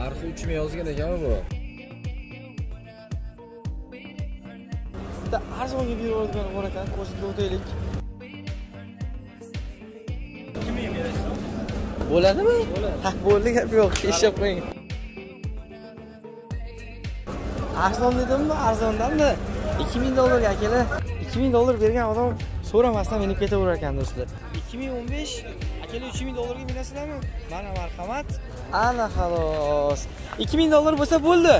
Narxı 3000 yozgan ekan bu. Da arzonga berayotgan qorakan ko'rsatib o'taylik. 2000 berasizmi? Bo'ladimi? Ha, bo'ldi, gap yo'q, ishga qo'ying. Arzon dedimmi? Arzondanmi? 2000 dollarga akalar. 2000 dollar bergan odam so'ramasdan minib ketaverar ekan do'stlar. 2015 akalar 3000 dollarga minasizlarmi? Mana marhamat. Ana xolos. 2000 dollar bo'lsa bo'ldi.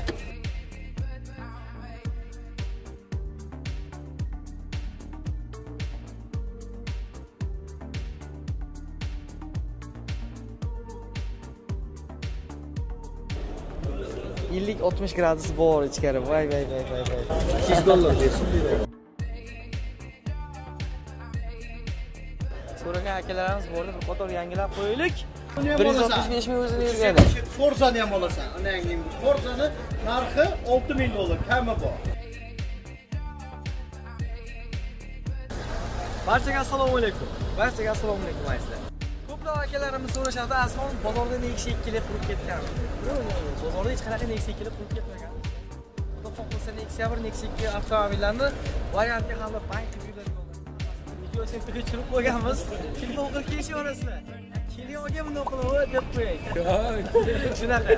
İllik 60 gradus bor ichkari. Vay vay vay vay vay. 100 dollar bersin deydi. So'ragan akalarimiz bordi, bir qator yangilab qo'yaylik. 165 ming o'zini bergan. Forzani ham olasan. Anangning Forzani narxi 6000 dollar, kami bor. Barchaga assalomu alaykum. Barchaga assalomu alaykum aziz. Ko'plab akalarimiz so'rashadi, "Asmon, bozorda Nexiya 2 kelib qurib ketgan." Bozorda hech qanaqa Nexiya 2 kelib qurib ketmagan. Xudo xohlasa Nexiya 1, Nexiya 2 avtomobillarni variantga hamda bank qilib yo'llaydi. Video sentri tushirib qo'yganmiz. Kim to'g'ri kelishi orasida. Keliyoga bunday qilib deb qo'ying. Yo'q, shunaqa.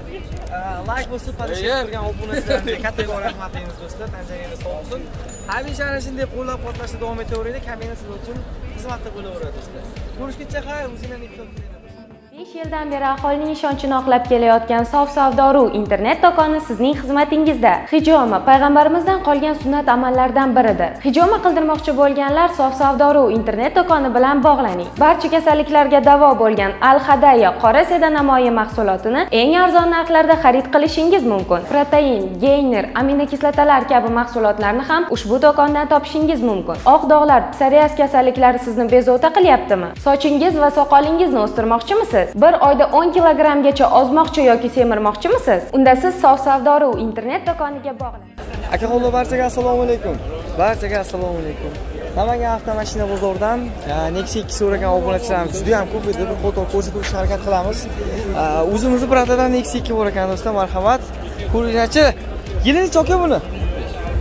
Like bosib, paylaşib turgan obunachilariga katta rahmatlarimiz do'stlar, tanjangiz sog' bo'lsin. Hamisha ana shunday qo'llab-quvvatlashda davom etaveringlar. Kamera siz uchun xizmatda bo'laveradi do'stlar. Ko'rishguncha xayr, o'zingizdan ikki o'tib. 5 yildan beri aholining ishonchini oqlab kelayotgan Sof savdoru internet do'koni sizning xizmatingizda. Hijoma payg'ambarimizdan qolgan sunnat amallardan biridir. Hijoma qildirmoqchi bo'lganlar Sof savdoru internet do'koni bilan bog'laning. Barcha kasalliklarga davo bo'lgan Al-Hadaya qora seda namoyi mahsulotini eng arzon narxlarda xarid qilishingiz mumkin. Protein, gainer, aminokislotalar kabi mahsulotlarni ham ushbu do'kondan topishingiz mumkin. Oq dog'lar, psoriaz kasalliklari sizni bezovta qilyaptimi? Sochingiz va soqolingizni o'stirmoqchimisiz? Bir oyda 10 kilogramgacha ozmoqchi yoki semirmoqchimisiz? Unda siz Sof savdoru internet do'koniga bog'laning. Akaxonlar barchaga assalomu alaykum. Barchaga assalomu alaykum. Namangan avtomashina bozoridan Nexiya 2 so'ragan obunachilarimiz juda ham ko'p edi. Bir foto ko'rsatishga harakat qilamiz. O'zimizni biratadan Nexiya 2 bor ekan do'stlar, marhamat. Ko'ringlarchi. Yilning choki buni.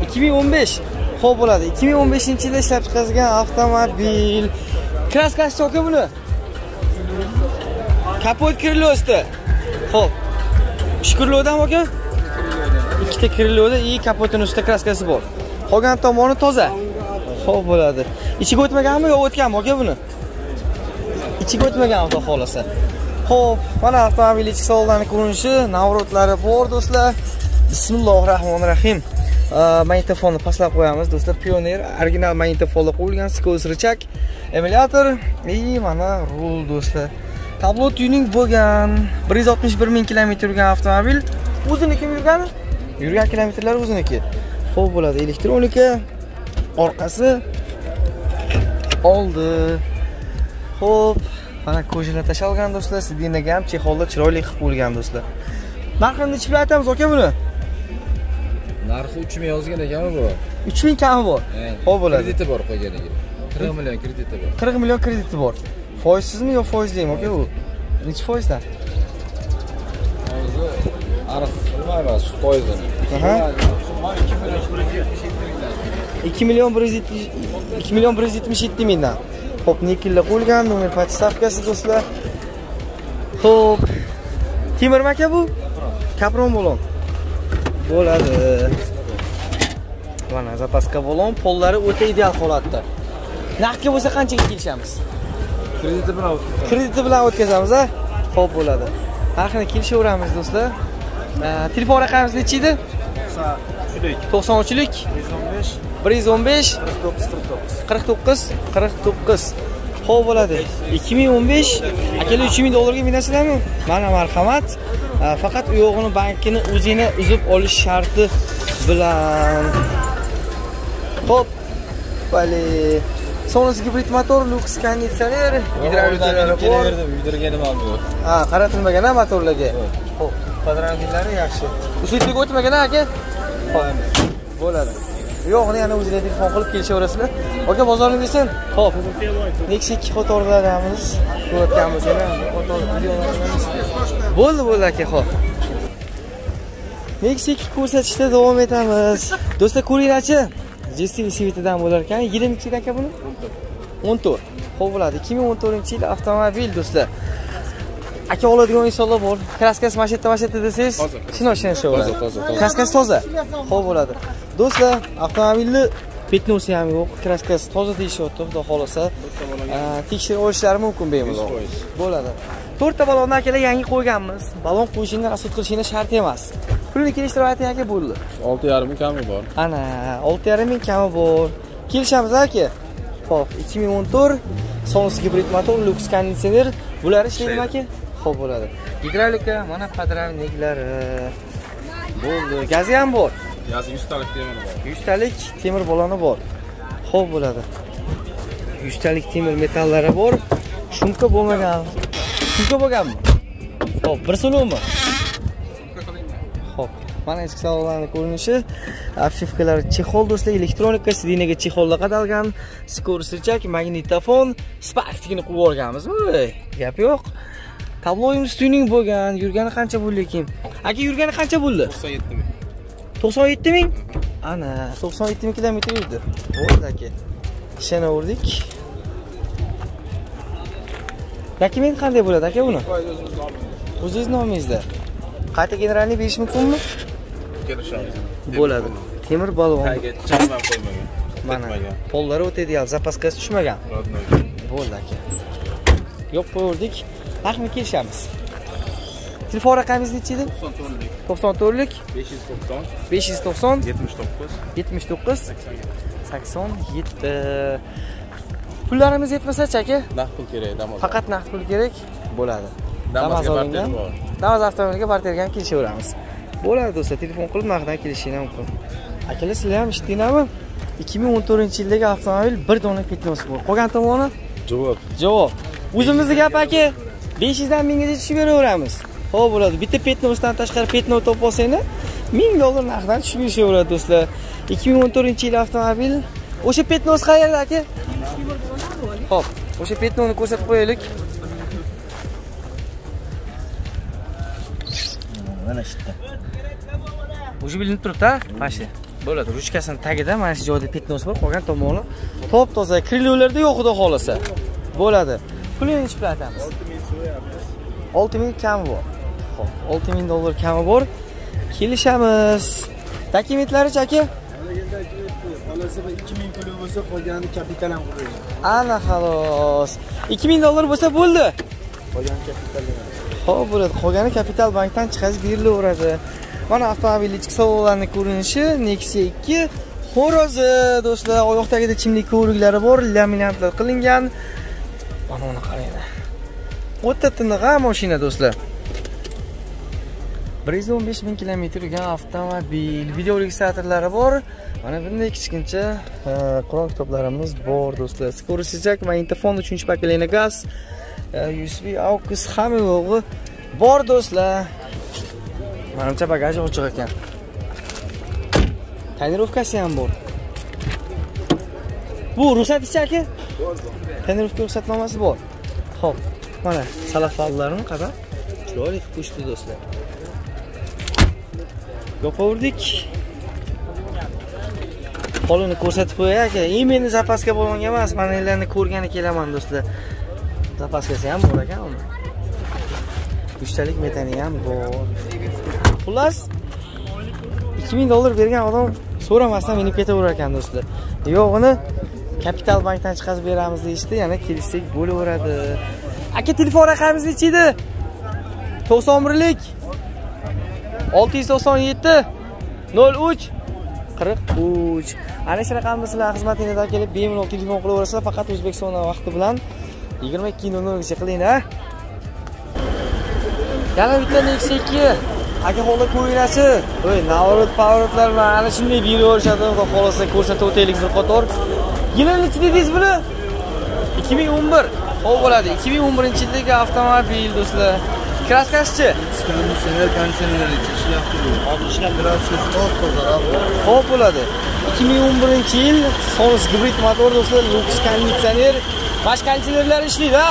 2015. Xo'p bo'ladi. 2015-yilda ishlab chiqarilgan avtomobil. Kraskasi choki buni. Kapot kirilosti. Xo'p. Shkurlodan aka? Ikkita kiriloda i kapotning ustida kraskasi bor. Qolgan tomoni toza. Xo'p bo'ladi. Ichiga o'tmaganmi yo o'tganmi aka buni? Ichiga o'tmagan avto xolasa. Xo'p, mana avtomobil ichki salonlarning ko'rinishi, navrotlari bor do'stlar. Bismillahirrohmanirrohim. Magnitofonni pastlab qo'yamiz do'stlar. Pioneer original magnitofonda qo'yilgan skos richak, emulyator va mana rul do'stlar. Tablo tuning bo'lgan 161 000 kilometr yurgan avtomobil. O'zini kim yurgani? Yurgan kilometrlar o'ziniki. Xo'p bo'ladi, elektronika, orqasi, oldi. Xo'p, mana ko'jini tashalgan do'stlar, sedaniga ham chexolda chiroyli qilib qo'yilgan do'stlar. Narxini nechib aytamiz aka buni? Narxi 3000 yozgan ekan bu. 3000 kami bor. Xo'p bo'ladi. Krediti bor qo'yganiga. 40 million krediti bor. 40 million krediti bor. Foizsizmi yo foizlimi aka bu? Necha foizdan? Hozir aniq bilmayman, foizdan. 2 million 177 mingdan. Xo'p, nikilda qo'yilgan, nomer podstavkasi do'stlar. Xo'p. Temirmi aka bu? Kapron bo'lon. Bo'ladi. Mana zapaska bo'lon, pollari o'ta ideal holatda. Naqdga bo'lsa qanchaga kelishamiz? Krediti bilan o'tkazamiz. Krediti bilan o'tkazamiz, ha? Xo'p bo'ladi. Narxini kelishaveramiz do'stlar. Telefon raqamimiz nechi edi? 93lik 115 49 49. Xo'p bo'ladi. 2015 akalar 3000 dollarga minasizlarmi? Mana marhamat. Faqat u yo'g'ini bankini o'zingni uzib olish sharti bilan. Xo'p. Vale. Sonrası gibrit motor, lüks konditsioner, hidravliklar bor. Uydirganim ham yo'q. Ha, qaratilmagan ha motorlarga. Xo'p, podranglari yaxshi. Uslubga o'tmagan aka? Qo'yamiz. Bo'ladi. Yo'qni yana o'zingizga telefon qilib kelishaverasizlar. Aka bozoringiz bersin. Xo'p. Nexiya 2 qatorlarimiz ko'rayotganmiz yana. Qator videolarimiz. Bo'ldi, aka, xo'p. Meksik ko'rsatishda davom etamiz. Do'stlar, ko'ringlarchi. Jessiy Svetidan bo'lar ekan. 22 dakika buni 14. Xo'p bo'ladi. 2014-yil avtomobil do'stlar. Aka oladigan insonlar bor. Kraskasi mashetta desangiz, shinoshdan shu bo'ladi. Kraskasi toza. Xo'p bo'ladi. Do'stlar, avtomobilni petnosi ham yo'q. Kraskasi toza deyishyapti, xudo xolasa. Tekshirib olishlari mumkin bemalol. Bo'ladi. 4 ta balonni akalar yangi qo'yganmiz. Balon qo'yishingni asot qilishingni shart emas. Pulni kelishtirib aytingaki bo'ldi. 6,5 ming kami bor. Ana, 6,5 ming kami bor. Kelishamiz aka. Xo'p, 2014 Sonos gibrid motor, lux konditsioner, bular ishlaydimi aka? Xo'p bo'ladi. Gidravlika, mana podravniklari. Bo'ldi. Gazi ham bor. Gazi 100 talik temir bor. 100 talik temir baloni bor. Xo'p bo'ladi. 100 talik temir metallari bor. Shunqa bo'lmagan. Shunqa bo'lganmi? Xo'p, bir so'limi? Xo'p, mana ichki salonlarni ko'rinishi, afshifkalar, chexol do'stlar, elektronika, sidinaga chexollar qadalgan, skorsichak, magnitofon, sparkni qo'yib o'rganmizmi? Gap yo'q. Tabloyimiz tuning bo'lgan, yurgani qancha bo'ldi ekan? Aka, yurgani qancha bo'ldi? 97 ming. 97 ming? Ana, 97 ming kilometr yurdi. Bo'ldi aka. Ishana urdik. Dokument qanday bo'ladi aka buni? O'zingiz nomingizda. Qayta generalni berish mumkinmi? Kelishamiz. Bo'ladi. Temir balon. Chasman qo'ymagan. Mana pollari o'tadigan, zapaskasi tushmagan. Bo'ldi aka. Yo'q qo'ydik. Rahmi kelishamiz. Telefon raqamingiz nechi edi? 94lik. 590. 590. 79. 87. Pullarimiz yetmasa-chi aka? Naqd pul kerak, damas. Faqat naqd pul kerak bo'ladi. Damasga barter bor. Damas avtomobiliga barterga ham kelishaveramiz. Bo'ladi do'stlar, telefon qilib narxdan kelishingiz mumkin. Akalar, sizlar ham eshitdingizmi? 2014-yildagi avtomobil bir dona petnosi bor. Qolgan tomoni javob. Javob. O'zimizni gap aka. 500 dan 1000 gacha tushib beraveramiz. Xo'p bo'ladi. Bitta petnosdan tashqari petno topib olsangiz, $1000 narxdan tushib kelishaveradi do'stlar. 2014-yil avtomobil. O'sha petnos qayerda aka? Hop, o'sha petnoni ko'rsatib qo'yaylik. Mana shunda. O'sha bilinib turibdi-a, masha. Bo'ladi, ruchkasini tagida mana shu joyda petnos bor, qolgan tomoni top-toza, krilolarda yo'q xudo xolasa. Bo'ladi. Pulni nechib platamiz? 6000 so'rayapmiz. 6000 kami bor. Hop, $6000 kami bor. Kelishamiz. Dokumentlari chaki? Xolosida 2000 pul bo'lsa, qolganini kapital ham qo'yamiz. Ana xolos. $2000 bo'lsa bo'ldi. Qolgani kapitalga. Xo'p, bo'ladi. Qolgani kapital bankdan chiqazib berilaveradi. Mana avtomobilning ichki salonlarining ko'rinishi, Nexia 2 xorozi do'stlar, oyoqdagida chimlik ko'riklari bor, laminatlar qilingan. Mana uni qaranglar. O'ta tiniq mashina do'stlar. 115 ming kilometr yurgan avtomobil, video registratorlari bor. Mana bunday kichkincha Qur'on kitoblarimiz bor do'stlar. Ko'rishajak, magnitofon 3-pakalena gaz, USB AUX hamma yo'g'i bor do'stlar. Manimcha bagaj ochiq ekan. Tonirovkasi ham bor. Bu ruxsat ichaki? Tonirovka ruxsatnomasi bor. Xo'p, mana salaflarni qarang. Chiroyli qo'shdi do'stlar. Yo'qordik. Qo'lini ko'rsatib qo'y aka. Endi zapaska bo'lgan emas, mana ularni ko'rgani kelaman do'stlar. Zapaskasi ham bor ekan uni. 3 talik metani ham bor. Xullas $2000 bergan odam so'ramasdan meni ketaverar ekan do'stlar. Yo'g'ini kapital bankdan chiqazib beramiz deyishdi, yana kelishsak bo'laveradi. Aka, telefon raqamingiz nechi edi? 91lik 697 03 43. Ana shu raqamda sizlar xizmatingizda kelib bemalol telefon qilaverasizlar, faqat O'zbekiston vaqti bilan 22:00 gacha qilinglar. Yana bitta Nexia 2 aka holda ko'ringlarchi. Voy, navrot pavrotlar bilan ana shunday berib o'rishadi, xudo xolasa ko'rsatib o'taylik bir qator. Yilini dedingiz buni? 2011. Xo'p bo'ladi. 2011-yildagi avtomobil do'stlar. Kraskasi-chi? Konditsioner, konditsionerlar ishlayapti. Hozir grafikus top tozalab. Xo'p bo'ladi. 2011-yil Sonos gibrid motor do'stlar, lux konditsioner, boshqa konditsionerlar ishlaydi-a?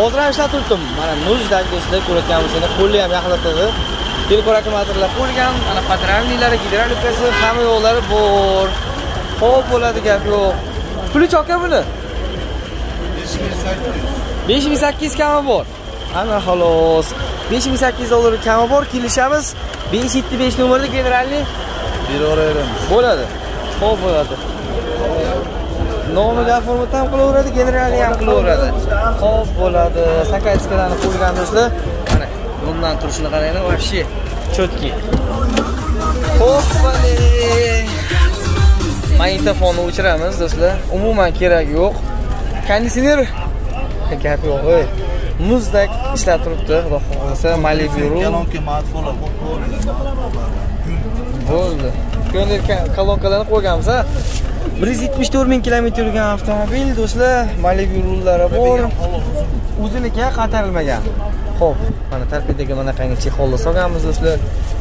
Hozir ham ishlatib turdim. Mana muzdagi do'stlar ko'rayotgan bo'lsangiz, qo'lni ham yaxlatadi. Dilkorak materiallar qo'yilgan, ana patranlilari, gidravlikasi, hamma yo'llari bor. Xo'p bo'ladi, gap yo'q. Puli cho'ka buni. 5800 kami bor. Ana xolos. 5800 dollar kami bor, kelishamiz. 575 nomerli generalni beraveramiz. Bo'ladi. Xo'p bo'ladi. Nomiga format ham qilaveradi, generalni ham qilaveradi. Xo'p bo'ladi. Sakayskalarni qo'yganimizda mana bundan turishini qaranglar, vobshe chotki. Hoppale. Magnitofonni o'chiramiz, do'stlar. Umuman kerak yo'q. Konditsioner gap yo'q, ey. Muzdek ishlab turibdi, xudo xohlasa, Malibu. Bo'ldi. Ko'ndir kolonkalarni qo'yganmiz, ha? 174000 km yurgan avtomobil, do'stlar, Malibu rullari bor. O'zinikiga qaytarilmagan. Xo'p, mana tarkibdagi mana qanday chexolni solganmiz do'stlar.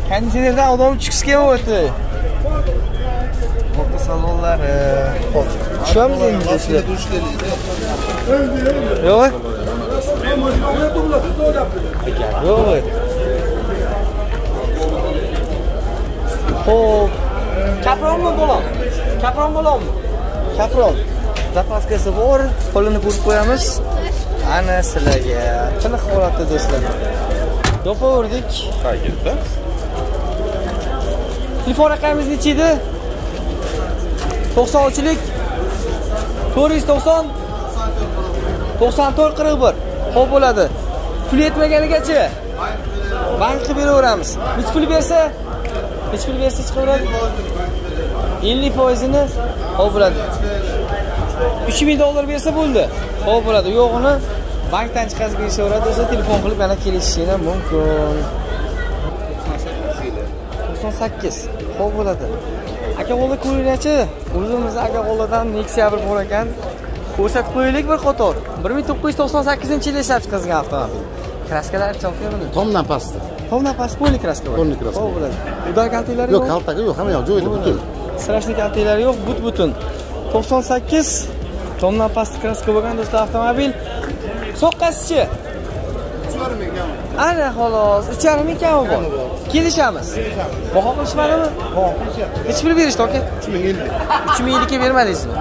Konditsionerdan odam chiqishga kelmayapti. Motor salonlari. Xo'p, tushamiz endi do'stlar. Yo'q. Yo'q. Xo'p, kapronmi bo'lam? Kapron bo'lammi? Kapron. Zapaskasi bor, qo'lini ko'rib qo'yamiz. Ana sizlarga chiniq holatda do'stlar. Yopaverdik. Ha, ketdi. Telefon raqamimiz necha edi? 93lik 490 9441. Xo'p bo'ladi. Pul yetmaganigacha bank qilib beraveramiz. Nech pul bersa? Nech pul bersa chiqaveradi? 50% ni. Xo'p bo'ladi. 3000 dollar bersa bo'ldi. Xo'p bo'ladi. Yo'g'ini bankdan chiqazib berishaveradi, o'zi telefon qilib yana kelishishinglar mumkin. 98. Xo'p bo'ladi. Aka qo'lda ko'ringlarchi, o'zimiz aka qo'ldan Nexia bir bor ekan. Ko'rsatib qo'yaylik bir qator. 1998-yilda ishlab chiqarilgan avtomobil. Kraskalari chopganmi? Tomdan pastda. Tomdan past qo'yli kraska bor. Xo'p bo'ladi. Udal kaltaklari yo'q. Yo'q, kaltagi yo'q, hamma yo'q, joyida butun. Sirashni kaltaklari yo'q, butun. 98 tomdan past kraska bo'lgan do'stlar avtomobil. Soqqasichi? 3.5 kam. Ana xolos, 3.5 kam bor. Kelishamiz. Baho qilishmadimi? Baho. Hech bir berishdi aka? 3050. 3050 ga bermadingizmi?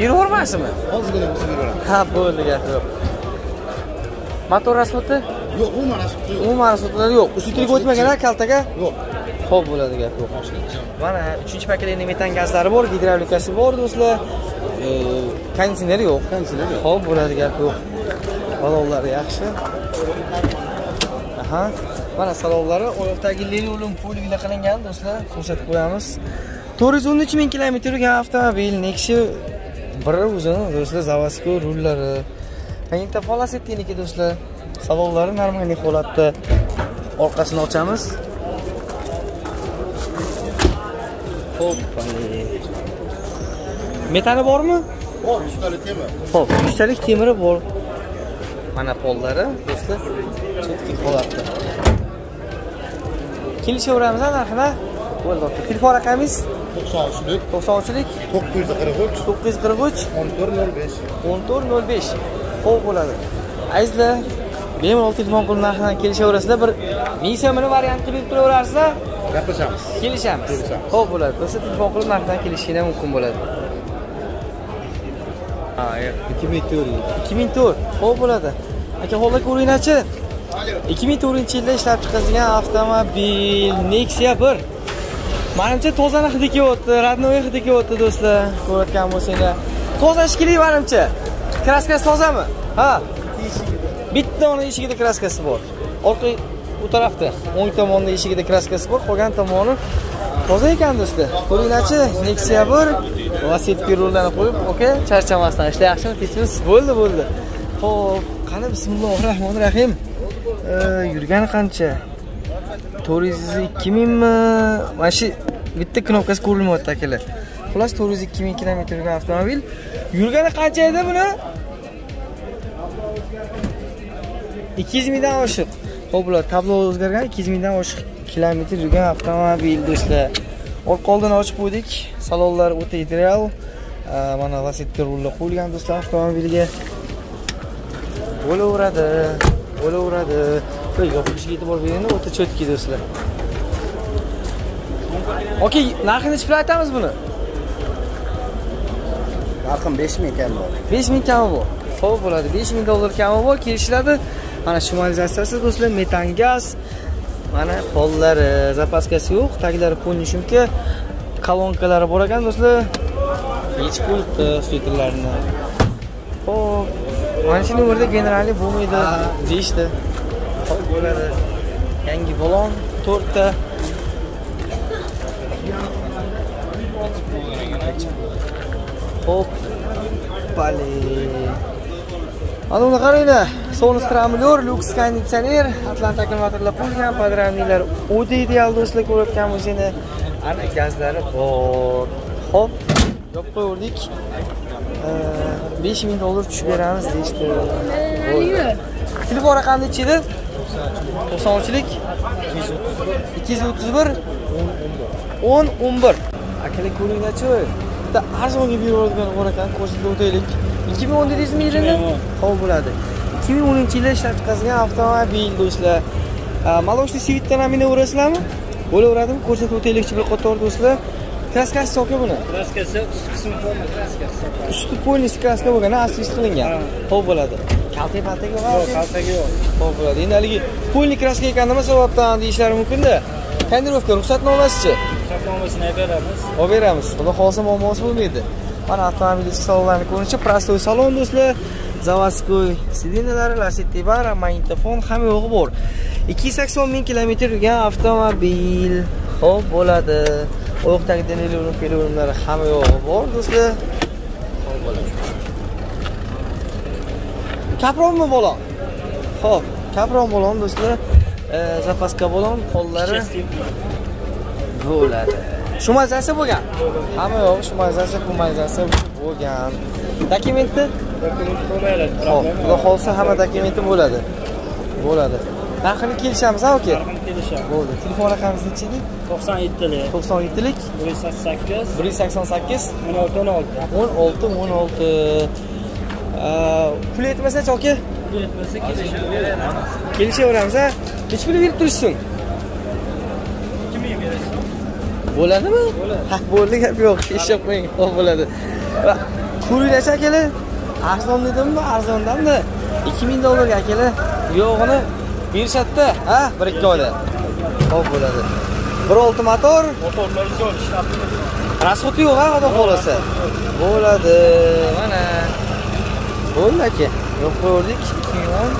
Beravermasizmi? Hozirgina biz beraveramiz. Ha, bo'ldi, gap yo'q. Motor rasxoti? Yo'q, umuman rasxoti yo'q. Umuman rasxotlar yo'q. Ustiga o'tmagan kaltaga? Yo'q. Xo'p bo'ladi, gap yo'q. Mana 3-paketli metan gazlari bor, gidravlikasi bor do'stlar. Konditsioner yo'q, Xo'p bo'ladi, gap yo'q. Salonlari yaxshi. Aha. Mana salonlari oyoqdagi linoleum poliga qilingan do'stlar, ko'rsatib qo'yamiz. 413000 km yurgan avtomobil Nexia bir o'zini do'stlar zavodskiy rullari. Painta lasetti do'stlar. Salonlari normal holatda. Orqasini ochamiz. Metali bormi? Bor, 3 talik temiri. Xo'p, 3 talik temiri bor. Mana pollari, do'stlar, chotki holatda. Kelishaveramiz narxini. Bo'ldi. Telefon raqamingiz 93lik 943 1405 1405. Xo'p bo'ladi. Azizlar, bemalol telefon qilib narxini kelishaverasizlar. Bir mingsamini variantni bilib turaverasizlar. Gaplashamiz. Kelishamiz. Xo'p bo'ladi. Do'stlar, telefon qilib narxdan kelishingiz mumkin bo'ladi. Ha, 2004. 2004. Xo'p bo'ladi. Aka, holla ko'ringlarchi. 2004-yilda ishlab chiqarilgan avtomobil Nexia 1. Menimcha tozani hidi kelyapti, radnoy hidi kelyapti do'stlar. Ko'rayotgan bo'lsanglar. Tozash kerak menimcha. Kraskasi tozami? Ha. Bitta ona eshigida kraskasi bor. Orqa bu tarafda, o'ng tomonda eshigida kraskasi bor, qolgan tomoni toza ekan do'stlar. Ko'ringlarchi, Nexia 1 lasetti rullarni qo'yib, okey, charchamasdan ishlayapmiz. Ketimiz bo'ldi. Xo'p, qani bismillahirrohmanirrohim. Yurgani qancha? 402000 mi? Mana shu bitta knopkasi ko'rilmayapti akalar. Xullas 402000 km yurgan avtomobil. Yurgani qancha edi buni? 200 mingdan oshiq. Xo'p, ular tablo o'zgargan, 200 mingdan oshiq kilometr yurgan avtomobil do'stlar. Orqa oldini ochib qo'ydik. Salonlar o'ta ideal. Mana lasetti rullar qo'yilgan do'stlar avtomobilga. Bo'laveradi. Yo'q, o'shiga e'tibor bering, o'ta chotki do'stlar. Okey, narxini nechiga aytamiz buni? Narxim 5000 kami bor. 5000 kami bor. Xo'p bo'ladi. $5000 kami bor. Kelishiladi. Mana shimalizatsiyasi do'stlar, metan gaz. Mana qo'llari, zapaskasi yo'q, taglari polni shumka, kolonkalari bor ekan do'stlar. Hech pul filtrlarini. Xo'p, mana shuni o'rda generali bo'lmaydi deyishdi. Xo'p bo'ladi. Yangi balon 4 ta. Hop. Bali. Ana buni qaranglar. Soni stramlyor, lux konditsioner, Atlanta klimatlar bo'lgan, podramniklar o'ta ideal do'stlar ko'rayotganmiz endi. Ana gazlari bor. Hop, yopib qo'ydik. $5000 tushib beramiz deydi. Pul bor raqamni ichida 93lik 231 10-11. Akali ko'ringlarchi. Bitta arzonga beradigan o'rakan ko'rsatib o'taylik. 2010 dediz milini qo'l bo'ladi. 2010-yilda ishlab chiqarilgan avtomobil do'stlar. Malochni svitdan ham mina o'rasizlarmi? Bo'laveradimi? Ko'rsatib o'taylikchi bir qator do'stlar. Kraskasi so'ka buni. Kraskasi usti qismi bo'lgan kraskasi. Usti polni kraska bo'lgan, asti qilingan. Qo'l bo'ladi. Kaltepattagi yo'q. Yo'q, kaltagi yo'q. Qo'l bo'ladi. Endi haligi polni kraska ekan nima sababdan deyishlar mumkin-da. Kandirovka ruxsatnomasichi? Ruxsatnomasini beramiz. Olib beramiz. Xudo xolsa muammosi bo'lmaydi. Mana avtomobil ichki salonlarini ko'rinishda prostoy salon do'stlar, zavodskoy silinalari, lasetti bar, magnitofon ham yo'g'i bor. 280 ming kilometr yurgan avtomobil. Xo'p bo'ladi. Oyoqdagi denilovlar, pelovlari ham yo'g'i bor do'stlar. Xo'p bo'ladi. Kapronmi balon? Xo'p, kapron balon do'stlar. Zapaska balon, qo'llari bo'ladi. Shumazasi bo'lgan. Hamma yo'q, shumazasi, kumazasi bo'lgan. Dokumenti? Dokument bo'lmaydi, problem. Xudo xolsa hamma dokumenti bo'ladi. Bo'ladi. Narxini kelishamiz, aka? Narxini kelishamiz. Bo'ldi. Telefon raqamingiz nechalik? 97lik. 97lik 188 188 16 16. Pul yetmasa-chi, aka? Pul yetmasa kelishaveramiz. Kelishaveramiz, ha? Nech pul berib turishsin? 2000 berasiz. Bo'ladimi? Bo'ladi. Ha, bo'ldi, gap yo'q. Ishab qo'ying, bo'ladi. Ko'ringlar shakali. Arzon dedimmi? Arzondan-da $2000 akali. Yo'g'ini berishadi-da, ha, 1-2 oyda. Xo'p, bo'ladi. 1.6 motor. Motorlar yo'q, ishlab. Rasxoti yo'q, ha, xudo xolasa. Bo'ladi. Mana. Bo'ldi aka. Yo'q ko'rdik. 2010.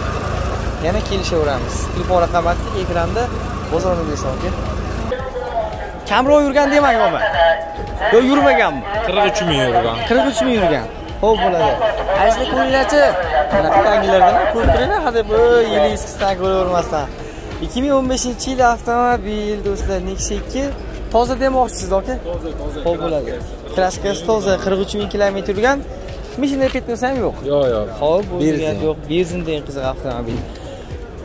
Yana kelishaveramiz. Telefon raqami ekranda. Bozorni deysan aka. Kamroq yurgan demang o'man. Yo yurmaganmi? 43 ming yurgan. 43 ming yurgan. Xo'p bo'ladi. Aziz ko'ngillarchi, mana tangilardan ko'rib turinglar, hadi bu yilingiz qisqa ko'ravermasdan. 2015-yil avtomobil do'stlar, Nexia 2 toza demoqchisiz aka? Toza, toza. Xo'p bo'ladi. Kraskasi toza, 43 ming kilometr yurgan. Mishinda ketmasa ham yo'q. Yo'q, yo'q. Xo'p, benzin yo'q. Benzindan qiziq avtomobil.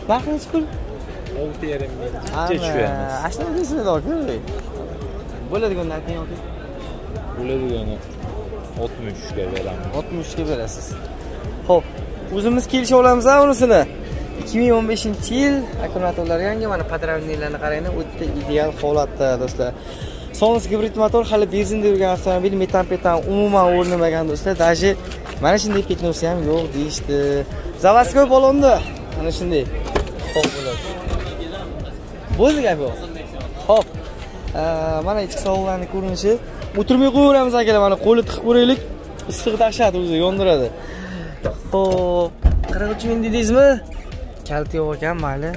Narxi nech pul? 6.5 ming. Ana, ashnadingizmi do'stlar? Bo'ladigan narxi yo'q. Bo'ladigani 63 ga beramiz. 63 ga berasiz. Xo'p, o'zimiz kelisha olamiz a unisini. 2015-yil akkumulyatorlar yangi, mana podramniklarni qaranglar, o'ta ideal holatda do'stlar. Sonos gibrid motor, hali benzinda yurgan avtomobil, metan-petan umuman o'rnamagan do'stlar. Daje mana shunday petnosi ham yo'q deyishdi. Zavodskoy balonda ana shunday. Xo'p bo'ladi. Bo'ldi gap yo'q. Xo'p. Mana ichki salonlarni ko'rinishi. O'tirmay qo'yaveramiz akalar, mana qo'lni tiqib ko'raylik. Issiq dahshat o'zi yondiradi. Xo'p, 43 ming dedingizmi? Kalti yo'q ekan, mayli.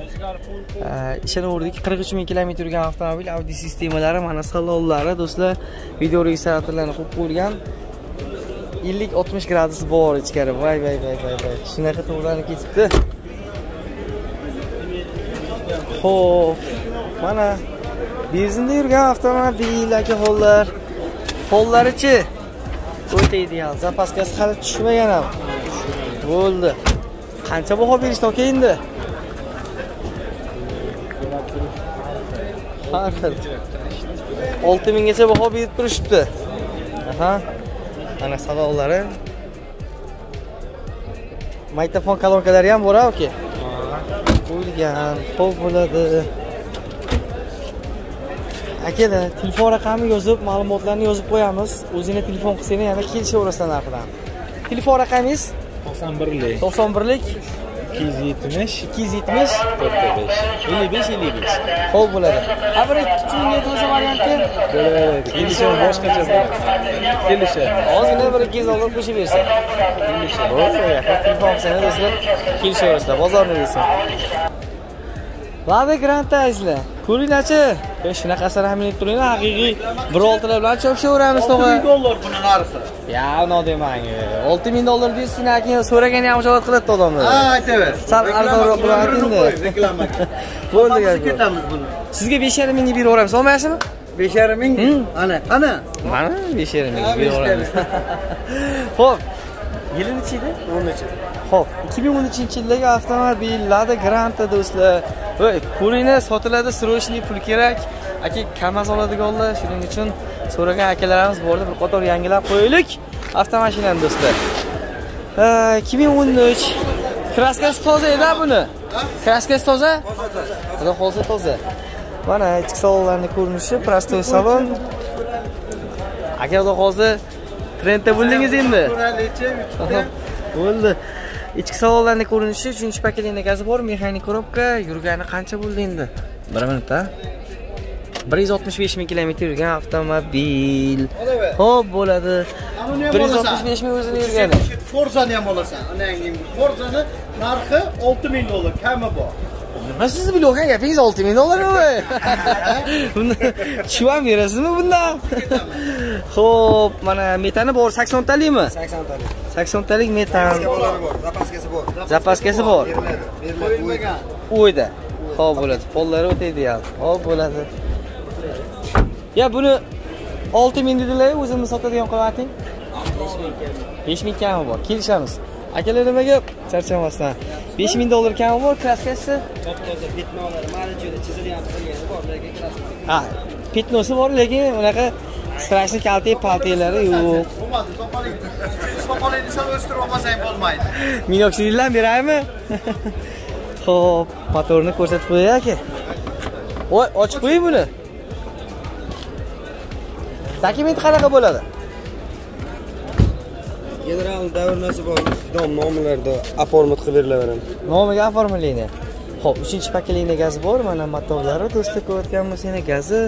Ishini o'rdik. 43 ming kilometr yurgan avtomobil, audio sistemalari, mana salonlari do'stlar, video registratorlarni qo'yib qo'yilgan. 50-60 gradus bor ichkari. Vay vay vay vay vay. Shunaqa to'g'rilanib ketibdi. Xo'p. Mana benzinda yurgan avtomobil, aka hollar. Hollarichi o'ta ideal. Zapaskasi hali tushmagan ham. Bo'ldi. Qancha baho berishdi aka endi? Har xil. 6000 gacha baho berib turishibdi. Aha. Mana salonlari. Magnitofon kolonkalari ham bor aka. Qo'yilgan. Xo'p bo'ladi. Akada telefon raqami yozib, ma'lumotlarni yozib qo'yamiz. O'zingga telefon qilsangiz yana kelishaverasizlar narxidan. Telefon raqamingiz 91lik. 91lik 270 270 45 55. Xo'p bo'ladi. Avr ikkinchi toza varianti bo'ladi. Kelisha boshqacha bo'ladi. Kelisha. Hozirda bir 200 dollar qo'shib bersa. Kelisha. Bo'lsa, telefon qilsangiz sizlar kelishaverasizlar. Bozorni yeysiz. Lada Granta izlar. Ko'ringlarchi, shunaqa asar hamlik turinglar, haqiqiy 1.6 bilan chopshaveramiz to'g'a. 6000 dollar buni narxi. Ya, uni demang. 6000 dollar deysiz, lekin so'ragani ham javob qiladi odamlar. Ha, aytaver. Sal arzonroq bo'ladi endi. Reklama. Bo'ldi, ketamiz buni. Sizga 5.5 mingni beraveramiz, olmaysizmi? 5.5 ming? Ana, qani? Mana 5.5 mingni beraveramiz. Xo'p. Yili nechida? 10-chi. Xo'p, 2013-yildagi avtomobil Lada Granta do'stlar. Voy, ko'ringlar, sotiladi, srochli pul kerak. Aka kamaz oladiganlar, shuning uchun so'ragan akalarimiz bordi, bir qator yangilab qo'yaylik avtomashinani do'stlar. 2013 kraskasi toza edi buni. Kraskasi toza? Toza. Xudo xolsa toza. Mana ichki salonlarning ko'rinishi, prostoy salon. Aka xudo xolsa renta bo'ldingiz endi. Bo'ldi. Ichki salonlarning ko'rinishi, 3-paketning egasi bor, mexanik korobka, yurgani qancha bo'ldi endi? 1 minutda. 165 ming km yurgan avtomobil. Xo'p, bo'ladi. 165 ming o'zini yurgani. Forzani ham olasan. Anangning Forzani narxi 6000 dollar kami bor. Nima sizni bilgan gapingiz 6000 dollarmi? Shu ham berasizmi bundan? Xo'p, mana metani bor 80 talikmi? 80 talik. 80 talik metan. Zapaskasi bor. Zapaskasi bor. Berilmagan. O'yda. Xo'p bo'ladi. Pollari o'taydi ya. Xo'p bo'ladi. Ya buni 6000 dedilar-ku, o'zimiz sotadigan qiymating? 5000 kami bor. Kelishamiz. Akalar nimaga charchamasdan? 5000 dollar kami bor, kraskasi. Top-toza petnolari, mana joyda chizilyapti, bo'lgani bor, lekin kraskasi. Ha, petnosi bor, lekin unaqa strashni kaltay-paltaylari yo'q. Bo'lmadi, topaling. Topaling desam o'stirib olmasang bo'lmaydi. Minoksiddan beraymi? Xo'p, motorni ko'rsatib qo'yay aka. Voy, ochib qo'ying buni. Dokument qanaqa bo'ladi? General davrnasi bor. Dom nomlarida aformat qilib berilaveradi. Nomiga aformatlikni. Xo'p, 3-paketning gazi bor, mana motorlari do'stlar ko'rayotganmiz, yana gazi.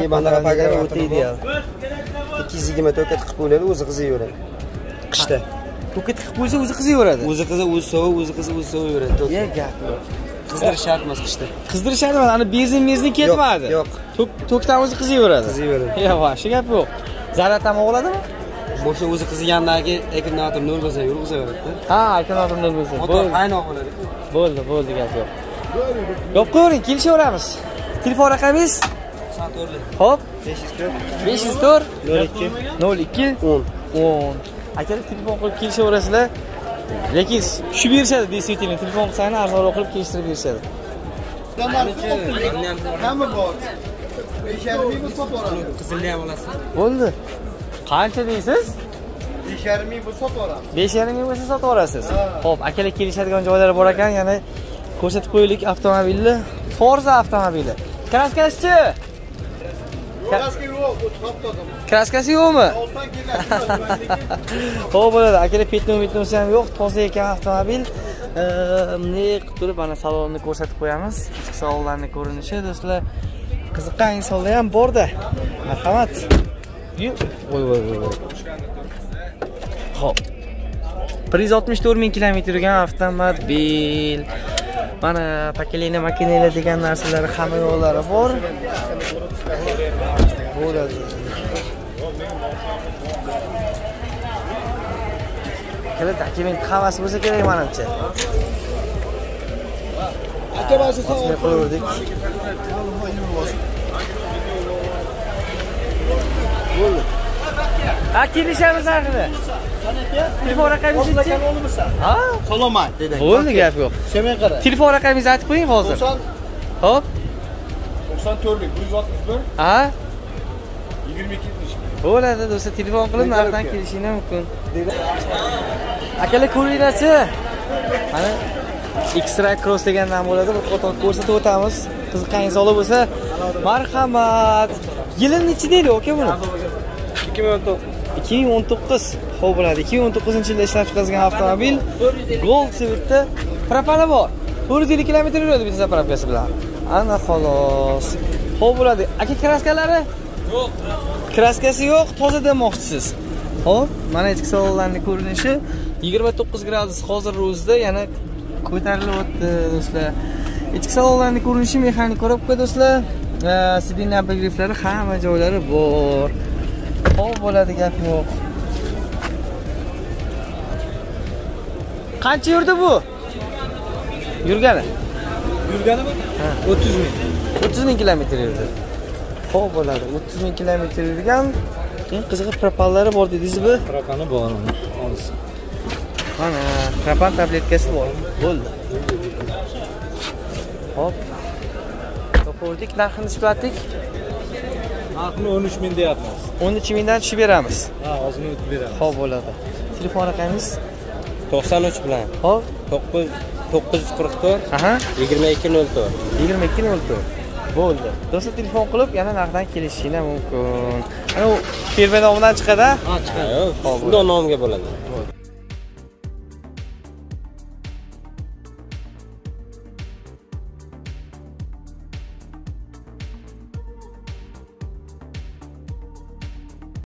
Ey bandara pagari o'taydi ya. 220 to'kat qilib qo'yiladi, o'zi qizaveradi. Qishda. To'kat qilib qo'ysa o'zi qizaveradi. O'zi qiza, o'zi sovib, o'zi qiza, o'zi sovaveradi. Ya gap. Qizdirish shart emas qishda. Qizdirish shart emas, ana benzin ketmadi. Yo'q. To'kdan o'zi qizaveradi. Qizaveradi. Ya va, shu gap yo'q. Zarar ham oladimi? Boshqa o'zi qiziganlarga akkumulyator 0 bo'lsa yurg'izaveradi-da. Ha, akkumulyator 0 bo'lsa. Motor qaynoq bo'ladi. Bo'ldi, bo'ldi gap yo'q. Yo'q ko'ring, kelishaveramiz. Telefon raqamingiz 94lik. Xo'p, 504 02 02 10 10. Akalar telefon qilib kelishaverasizlar. Lekin shu berishadi, desetini telefon qilsangiz arzonroq qilib kelishtirib berishadi. Hamma bor. 5.5 ming sotib olamiz. Qizilni ham olasiz. Bo'ldi. Qancha deysiz? 5.5 ming bo'lsa sotib olamiz. 5.5 ming bo'lsa sotib olasiz. Xo'p, akalar kelishadigan joylari bor ekan, yana ko'rsatib qo'yaylik avtomobilni. Forza avtomobili. Kraskasi-chi? Kraskasi yo'q, toptadim. Kraskasi yo'qmi? Oltan keladi. Xo'p, bo'ladi. Akalar petnometnosi ham yo'q, toza ekan avtomobil. Turib mana salonni ko'rsatib qo'yamiz. Ichki salonlarning ko'rinishi, do'stlar, qiziqqan insonlar ham bor-da. Marhamat. Hop. 164 ming kilometr yurgan avtomobil. Mana pokoleniya mashinalar degan narsalar hamma yo'llari bor. Bo'ladi. Kerak, dokument qavasi bo'lsa kerak menimcha. Akabasi sog'ib qo'ydik. Bo'ldi. Ha, kelishamiz haqida. Telefon raqamingiz qanday bo'lsa? Ha, salomat dedi. Bo'ldi, gap yo'q. Shunga qara. Telefon raqamingizni aytib qo'ying hozir. Hop. 94lik 161. Ha? 22. Bo'ladi, do'stlar, telefon qilib narxdan kelishingiz mumkin. Akalar ko'ringlarchi. Mana X-Ray Cross degandan bo'ladi, bu qo'ton ko'rsatib o'tamiz. Qiziqqan insonlar bo'lsa, Marhamat. Yılın içi değil okey bunu? 2019. 2019. Xo'p bo'ladi. 2019-yilda ishlab chiqarilgan avtomobil Gold Civic-da propana bor. 450 km yuradi benzin zapravkasi bilan. Ana xolos. Xo'p bo'ladi. Aka kraskalari? Yo'q. Kraskasi yo'q, toza demoqchisiz. Xo'p, mana ichki salonlarning ko'rinishi 29 gradus hozir o'zida yana ko'tarilibdi do'stlar. İçki salonlarning ko'rinishi mexanik korobka do'stlar. Sidin abigriflari hamma joylari bor. Xo'p bo'ladi, gap yo'q. Qancha yurdi bu? Yurgani? Yurgani mi? Ha, 30 ming kilometr yurdi. Xo'p bo'ladi, 30 ming kilometr yurgan. Keyin qiziq propanlari bor dedingiz-ku? Propani bor uni. Mana propan tabletkasi bor. Bo'ldi. Hop. To'g'rilik narxini tushirdik. Narxni 13 ming deyapmiz. 13 ming dan tushib beramiz. Ha, ozgina o'tib beramiz. Xo'p bo'ladi. Telefon raqamingiz 93 bilan. Hop, 944 2204. 2204. Bo'ldi. Do'stlar telefon qilib yana narxdan kelishingiz mumkin. Ana u Pervenov bilan chiqadi-a? Ha, chiqadi. Xo'p. Shunday nomga bo'ladi.